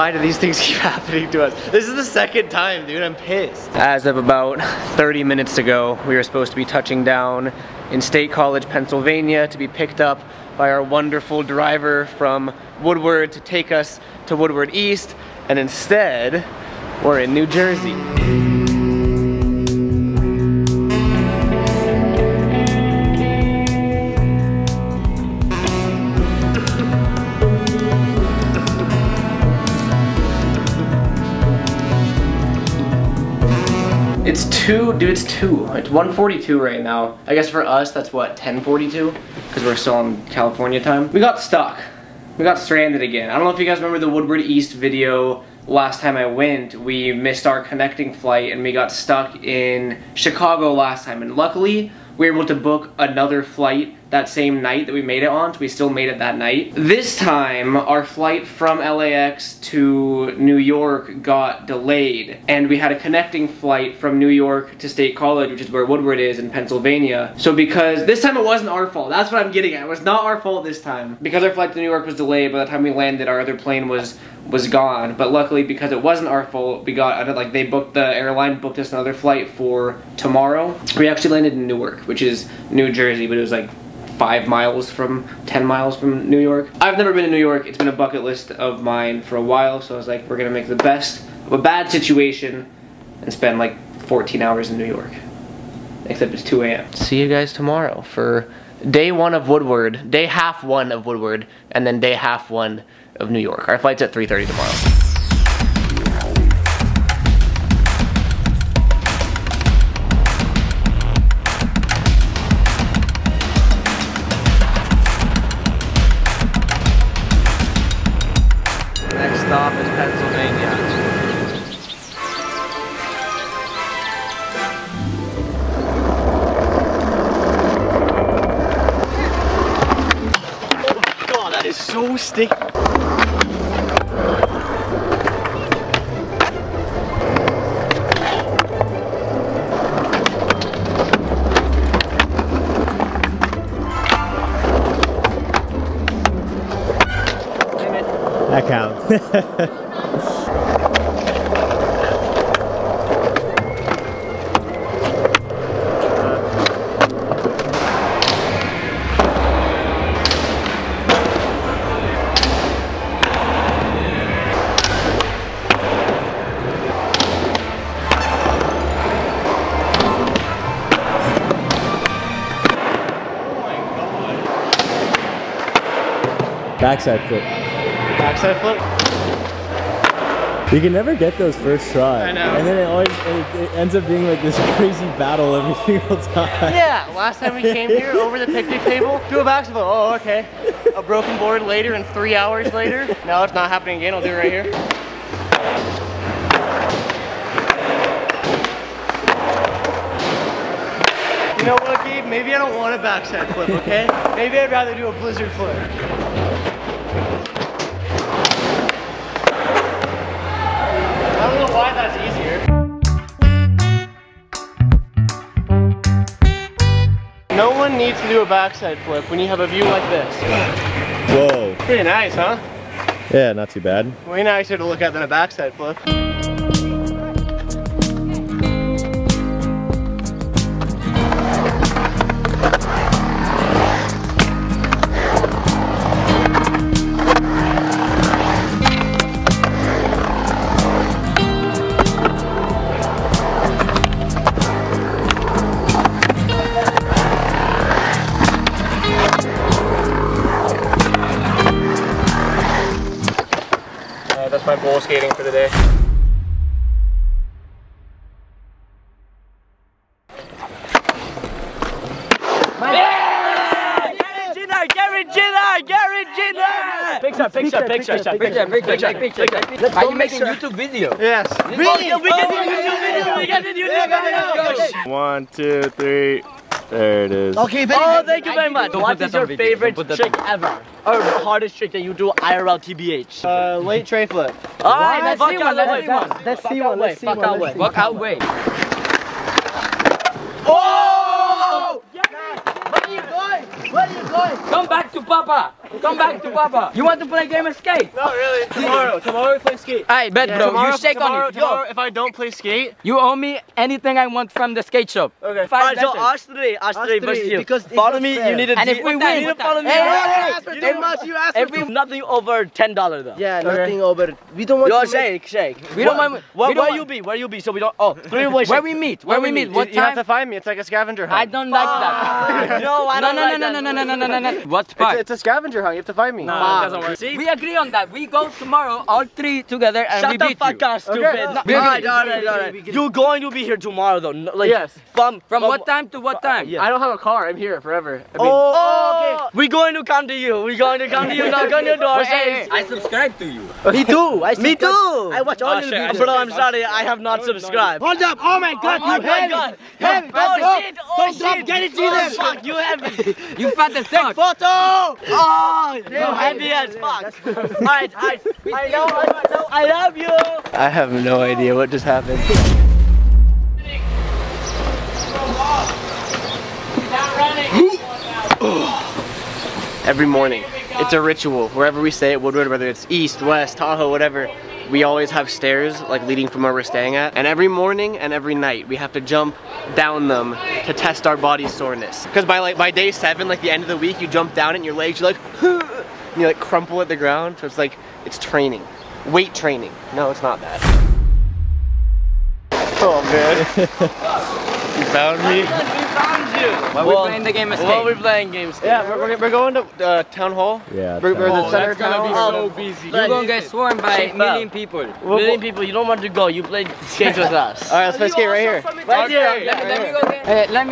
Why do these things keep happening to us? This is the second time, dude. I'm pissed. As of about 30 minutes ago, we were supposed to be touching down in State College, Pennsylvania, to be picked up by our wonderful driver from Woodward to take us to Woodward East, and instead, we're in New Jersey. It's two, dude, it's two. It's 1:42 right now. I guess for us, that's what, 10:42? Because we're still on California time. We got stuck. We got stranded again. I don't know if you guys remember the Woodward East video. Last time I went, we missed our connecting flight and we got stuck in Chicago last time. And luckily, we were able to book another flight that same night that we made it on, so we still made it that night. This time, our flight from LAX to New York got delayed, and we had a connecting flight from New York to State College, which is where Woodward is in Pennsylvania. So because this time it wasn't our fault, that's what I'm getting at, it was not our fault this time. Because our flight to New York was delayed, by the time we landed, our other plane was gone, but luckily because it wasn't our fault, we got, like they booked, the airline booked us another flight for tomorrow. We actually landed in Newark, which is New Jersey, but it was like 5 miles from, 10 miles from New York. I've never been to New York, it's been a bucket list of mine for a while, so I was like, we're gonna make the best of a bad situation and spend like 14 hours in New York, except it's 2 a.m. See you guys tomorrow for day one of Woodward, day half one of Woodward, and then day half one of New York. Our flight's at 3:30 tomorrow. Stop is Pennsylvania. Oh my god, that is so sticky. That counts. Oh my god. Backside flip. Backside flip. You can never get those first try. I know. And then it always it ends up being like this crazy battle every single time. Yeah, last time we came here over the picnic table, do a backside flip. Oh, okay. A broken board later and 3 hours later. No, it's not happening again. I'll do it right here. You know what, Gabe? Maybe I don't want a backside flip, okay? Maybe I'd rather do a blizzard flip. Why that's easier. No one needs to do a backside flip when you have a view like this. Whoa. Pretty nice, huh? Yeah, not too bad. Way nicer to look at than a backside flip. My bowl skating for the day. Yeah! Garrett Ginner! Garrett Ginner! Garrett Ginner! Picture. Are you making YouTube video? Yes. Really? We got the YouTube video! 1, 2, 3. There it is. Okay, baby. Oh, thank you very much. What is your favorite trick ever? Or the hardest trick that you do IRL TBH? Late tray flip. Alright, let's see one. Let's see one. Let's see one. Walk out way. Oh! Where are you going? Come back back to Papa. Come back to Papa. You want to play game of skate? Not really. Tomorrow. Tomorrow we play skate. Alright, bet, bro. Tomorrow, you shake tomorrow, on it. Tomorrow, yo, if I don't play skate, you owe me anything I want from the skate shop. Okay. Alright, so us three versus you. Because follow me. Fair. You need to. And if we win, you follow me. You didn't ask. You asked. Nothing over $10 though. Yeah, nothing over. We don't want. Yo, shake. We don't mind. Where you be? Where you be? So we don't. Oh, three ways. Where we meet? Where we meet? What time? You have to find me. It's like a scavenger hunt. I don't like that. No, I don't like that. No. What part? It's a scavenger hunt. You have to find me. No, it doesn't work. See? We agree on that. We go tomorrow, all three together, and we beat you. Shut the fuck up, stupid. Alright. You're going to be here tomorrow, though. Like, yes. From what time to what time? Yeah. I don't have a car. I'm here forever. I mean, oh, okay. We're going to come to you. We're going to come to you. Knock on your door. Hey, I subscribe to you. Me too. I watch all your videos. Bro, I'm sorry. I have not subscribed. Hold up. Oh my God. You have it. Oh shit. Oh shit. Get it, Jesus. Fuck. You have it. You fat as fuck. Photo! Oh, you heavy as fuck. Alright, I love you. I have no idea what just happened. Every morning, it's a ritual. Wherever we stay at Woodward, whether it's East, West, Tahoe, whatever, we always have stairs like leading from where we're staying at. And every morning and every night we have to jump down them to test our body soreness. Because by day 7, like the end of the week, you jump down and your legs, you're like, and you like crumple at the ground. So it's like, it's training. Weight training. No, it's not that. Oh man. You found me? We found you! Well, we're playing the game of skate. Well, we're playing game of skate. Yeah, we're going to town hall. Yeah. We're in the center town hall. That's gonna be so busy. You're gonna get swarmed by a million people. You don't want to go. You play skate with us. Alright, let's play skate right here. Right here.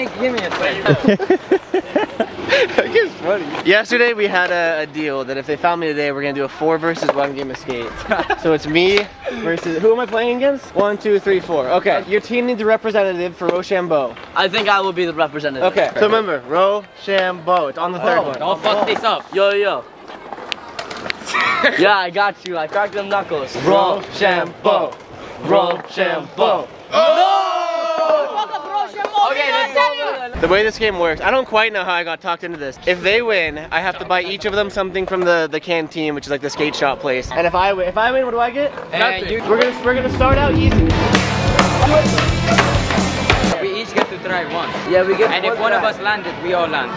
Give me a second. That gets funny. Yesterday we had a deal that if they found me today, we're gonna do a 4-versus-1 game of skate. So it's me versus, who am I playing against? 1, 2, 3, 4. Okay, your team needs a representative for Rochambeau. I think I will be the representative. Okay, so remember, Rochambeau. It's on the third one. Don't fuck this up. Yo. Yeah, I got you. I cracked them knuckles. Rochambeau. Rochambeau. The way this game works, I don't quite know how I got talked into this. If they win, I have to buy each of them something from the canteen, which is like the skate shop place. And if I win, what do I get? Nothing. We're gonna start out easy. We each get to try once. Yeah, we get. And if one of us landed, we all landed.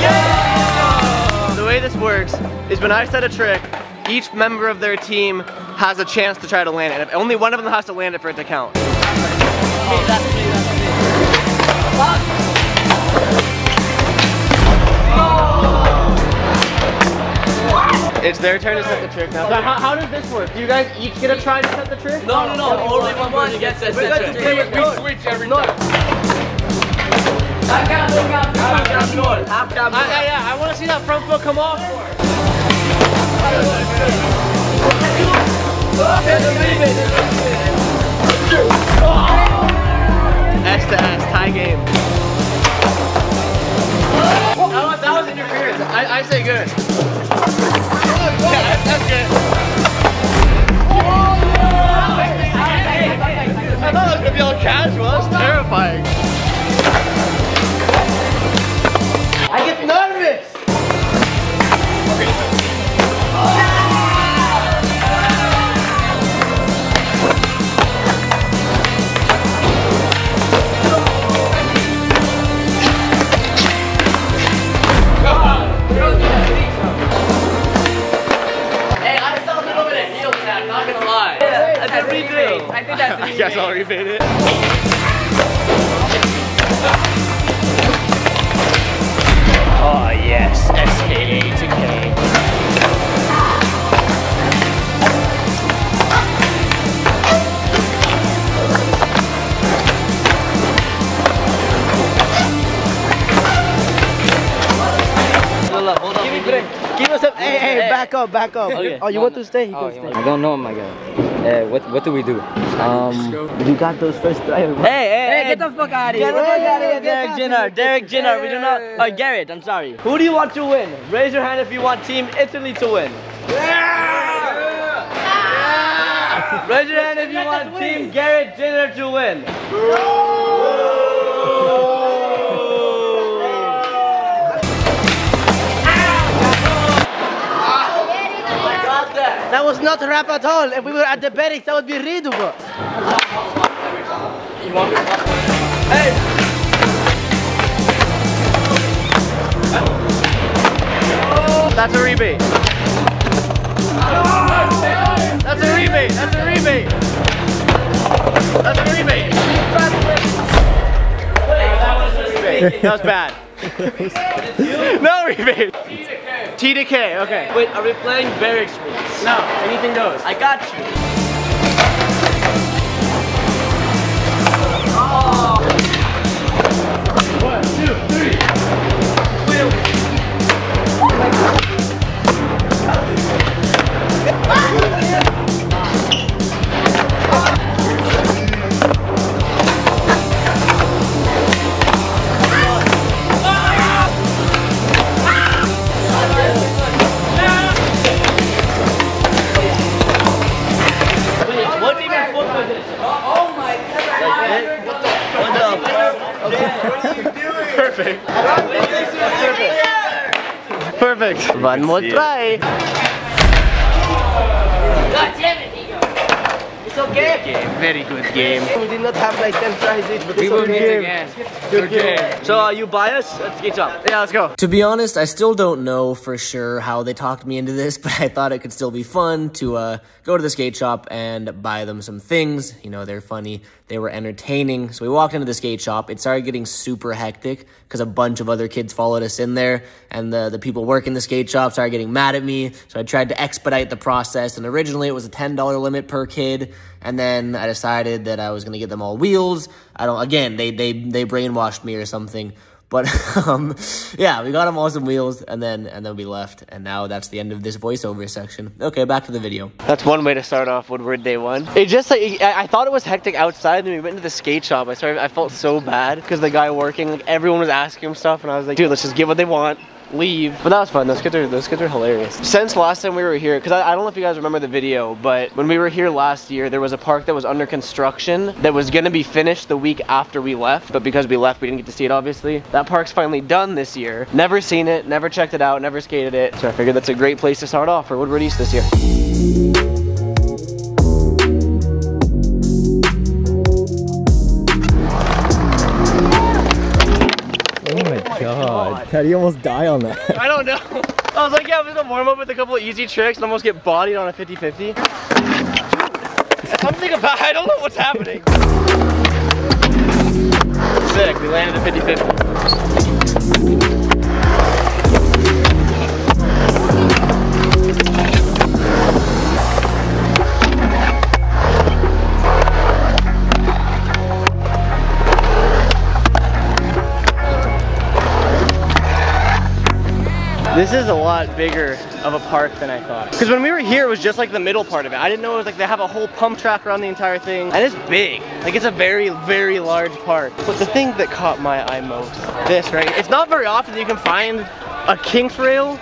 Yeah. The way this works is when I set a trick, each member of their team has a chance to try to land it. And if only one of them has to land it for it to count. It's their turn to set the trick now. So how does this work? Do you guys each get a try to set the trick? No. Only one gets to set the trick. We switch every time. I want to see that front foot come off. S to S, tie game. That was interference. I say good. Yeah, that's good. I thought it was going to be all casual. That's terrifying. I get nervous! I guess I'll repeat it. Oh yes, SKA to K. Hey, back up. Okay. Oh, you want to stay? You can stay. I don't know, my guy. What do we do? You got those first three. Hey, get the fuck out of here. Derek Jenner. We do not. Garrett, I'm sorry. Who do you want to win? Raise your hand if you want Team Italy to win. Yeah. Raise your hand if you want Team Garrett Jenner to win. That was not rap at all. If we were at the barracks, that would be readable. You want hey! That's a rebate. That's a rebate. That's a rebate. That's a rebate. That was bad. No rebate. T to K, okay. Wait, are we playing barracks rules? No, anything goes. I got you. Oh. 1, 2, 3. Wait. Perfect. One more try. God damn it, Nico. It's okay. Good game. Very good game. We did not have like 10 tries each, but we will meet again. Good game. So you biased? Let's get up. Yeah, let's go. To be honest, I still don't know for sure how they talked me into this, but I thought it could still be fun to go to the skate shop and buy them some things. You know, they're funny. They were entertaining. So we walked into the skate shop. It started getting super hectic because a bunch of other kids followed us in there, and the people working the skate shop started getting mad at me. So I tried to expedite the process, and originally it was a $10 limit per kid. And then I decided that I was going to get them all wheels. I don't, again, they brainwashed me or something. But yeah, we got them all some wheels, and then we left, and now that's the end of this voiceover section. Okay, back to the video. That's one way to start off Woodward day one. It just like I thought it was hectic outside, then we went to the skate shop. I felt so bad because the guy working, like everyone was asking him stuff, and I was like, dude, let's just get what they want. Leave. But that was fun. Those kids are hilarious. Since last time we were here, because I don't know if you guys remember the video, but when we were here last year, there was a park that was under construction that was going to be finished the week after we left, but because we left, we didn't get to see it, obviously. That park's finally done this year. Never seen it, never checked it out, never skated it, so I figured that's a great place to start off for Woodward East this year. God. How do you almost die on that? I don't know. I was like, yeah, I'm just gonna warm up with a couple of easy tricks and almost get bodied on a 50-50. Something about, I don't know what's happening. Sick, we landed a 50-50. This is a lot bigger of a park than I thought. Because when we were here, it was just like the middle part of it. I didn't know it was like they have a whole pump track around the entire thing. And it's big. Like it's a very, very large park. But the thing that caught my eye most, this, right? It's not very often that you can find a kink rail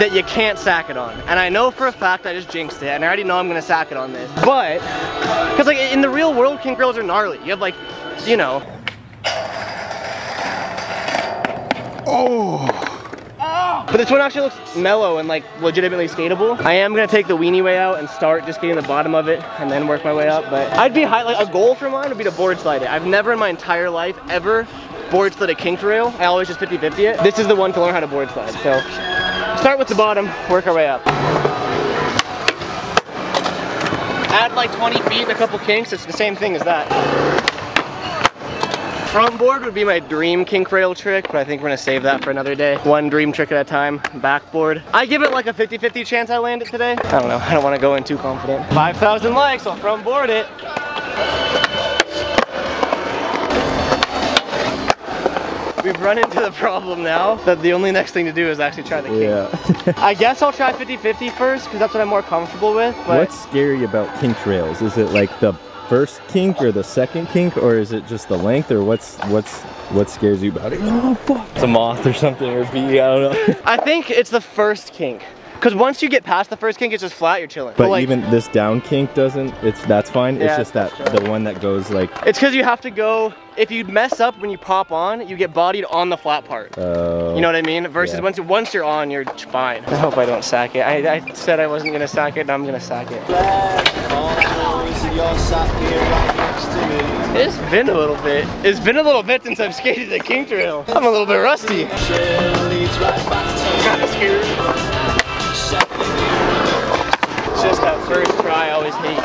that you can't sack it on. And I know for a fact I just jinxed it, and I already know I'm gonna sack it on this. But, because like in the real world, kink rails are gnarly. You have like, you know. Oh. But this one actually looks mellow and like legitimately skatable. I am gonna take the weenie way out and start just getting the bottom of it and then work my way up. But I'd be high, like a goal for mine would be to board slide it. I've never in my entire life ever board slid a kinked rail. I always just 50-50 it. This is the one to learn how to board slide. So start with the bottom, work our way up. Add like 20 feet and a couple kinks. It's the same thing as that. Front board would be my dream kink rail trick, but I think we're gonna save that for another day. One dream trick at a time. Backboard. I give it like a 50-50 chance I land it today. I don't know, I don't wanna go in too confident. 5,000 likes, I'll front board it. We've run into the problem now that the only next thing to do is actually try the kink. Yeah. I guess I'll try 50-50 first, because that's what I'm more comfortable with. But what's scary about kink rails? Is it like the first kink or the second kink, or is it just the length, or what scares you about it? Oh fuck, it's a moth or something, or a bee, I don't know. I think it's the first kink. Because once you get past the first kink, it's just flat, you're chilling. But like, even this down kink doesn't, that's fine. Yeah, it's just that the one that goes like... It's because you have to go, if you mess up when you pop on, you get bodied on the flat part. You know what I mean? Versus once you're on, you're fine. I hope I don't sack it. I said I wasn't going to sack it, and I'm going to sack it. It's been a little bit. It's been a little bit since I've skated the kink trail. I'm a little bit rusty. Kind of scared. It's just that first try I always hate.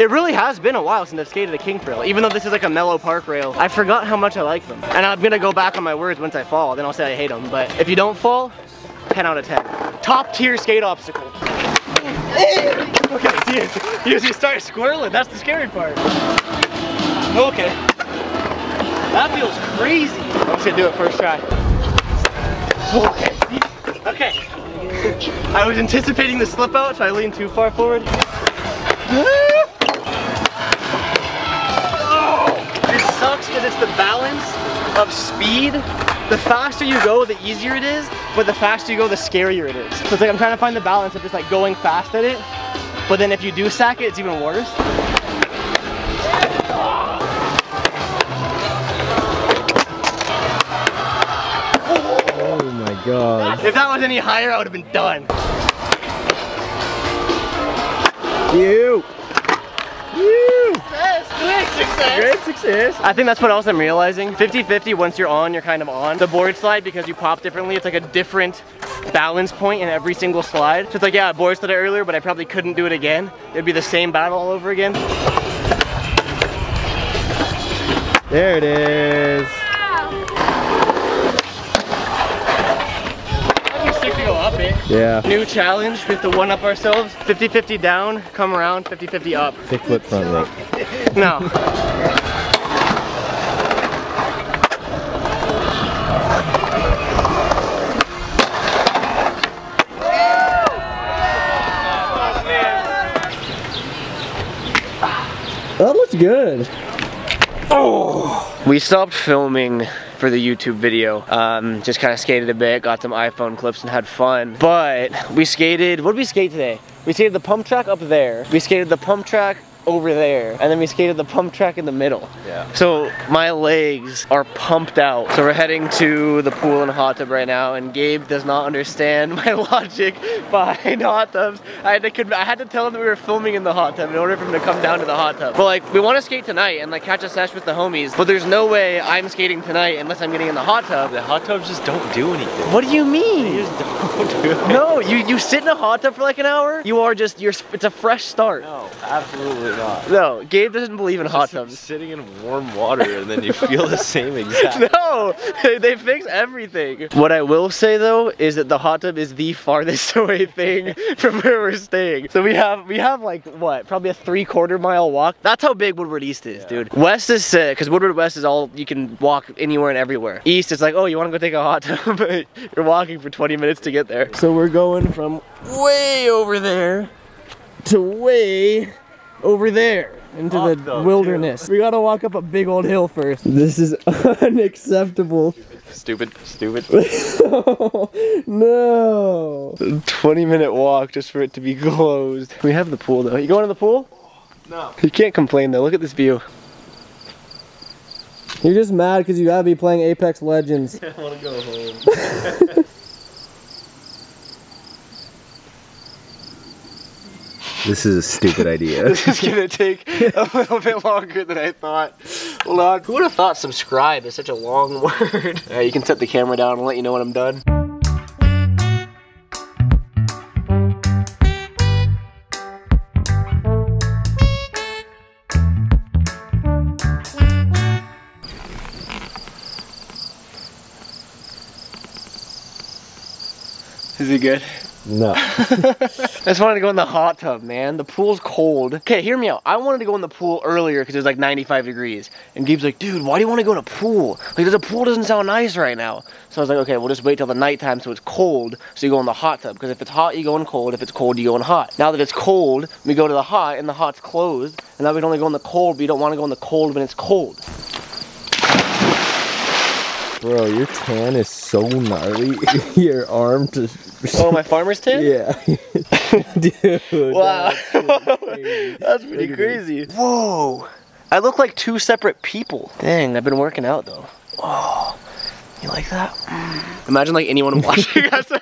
It really has been a while since I've skated a kink rail, even though this is like a mellow park rail. I forgot how much I like them. And I'm gonna go back on my words once I fall, then I'll say I hate them. But if you don't fall, 10 out of 10. Top tier skate obstacle. Okay, dude, you just start squirreling, that's the scary part. Okay. That feels crazy. I should do it first try. Okay, okay. I was anticipating the slip out, so I leaned too far forward. Oh, it sucks because it's the balance of speed. The faster you go, the easier it is, but the faster you go, the scarier it is. So it's like I'm trying to find the balance of just like going fast at it, but then if you do sack it, it's even worse. God. If that was any higher, I would have been done. You. Success. Great success. Great success. I think that's what else I'm realizing. 50-50, once you're on, you're kind of on. The board slide, because you pop differently, it's like a different balance point in every single slide. So it's like, yeah, I board slid it earlier, but I probably couldn't do it again. It'd be the same battle all over again. There it is. Yeah. New challenge, we have to one up ourselves. 50-50 down, come around, 50-50 up. Thick flip front rope. No. That looks good. Oh! We stopped filming for the YouTube video. Just kind of skated a bit, got some iPhone clips and had fun. But we skated, what did we skate today? We skated the pump track up there. We skated the pump track over there. And then we skated the pump track in the middle. Yeah. So my legs are pumped out. So we're heading to the pool and hot tub right now, and Gabe does not understand my logic behind hot tubs. I had to tell him that we were filming in the hot tub in order for him to come down to the hot tub. But like, we want to skate tonight and like catch a sesh with the homies, but there's no way I'm skating tonight unless I'm getting in the hot tub. The hot tubs just don't do anything. What do you mean? They just don't do it. No, you sit in a hot tub for like an hour, you are just, it's a fresh start. No, absolutely. No, Gabe doesn't believe in hot tubs. Sitting in warm water and then you feel the same exact. No, they fix everything. What I will say though is that the hot tub is the farthest away thing from where we're staying. So we have like what, probably a 3/4 mile walk. That's how big Woodward East is, dude. West is sick because Woodward West is all you can walk anywhere and everywhere. East is like, oh, you want to go take a hot tub? You're walking for 20 minutes to get there. So we're going from way over there to way over there into the wilderness. We gotta walk up a big old hill first. This is unacceptable. Stupid. No. 20-minute walk just for it to be closed. We have the pool though. You going to the pool? No. You can't complain though. Look at this view. You're just mad because you gotta be playing Apex Legends. I wanna go home. This is a stupid idea. This is gonna take a little bit longer than I thought. Log. Who would have thought subscribe is such a long word? Alright, you can set the camera down and let you know when I'm done. Is it good? No. I just wanted to go in the hot tub, man. The pool's cold. Okay, hear me out. I wanted to go in the pool earlier because it was like 95 degrees. And Gabe's like, dude, why do you want to go in a pool? Like, the pool doesn't sound nice right now. So I was like, okay, we'll just wait till the nighttime so it's cold, so you go in the hot tub. Because if it's hot, you go in cold. If it's cold, you go in hot. Now that it's cold, we go to the hot, and the hot's closed. And now we can only go in the cold, but you don't want to go in the cold when it's cold. Bro, your tan is so gnarly. Your arm just... Oh, my farmer's tan? Yeah. Dude. Wow. That's pretty crazy. Whoa. I look like two separate people. Dang, I've been working out though. Oh, you like that? Imagine like anyone watching us.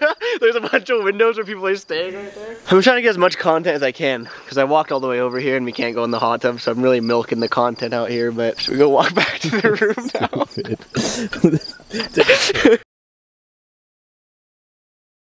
There's a bunch of windows where people are staying right there. I'm trying to get as much content as I can because I walked all the way over here and we can't go in the hot tub, so I'm really milking the content out here, but should we go walk back to the room now?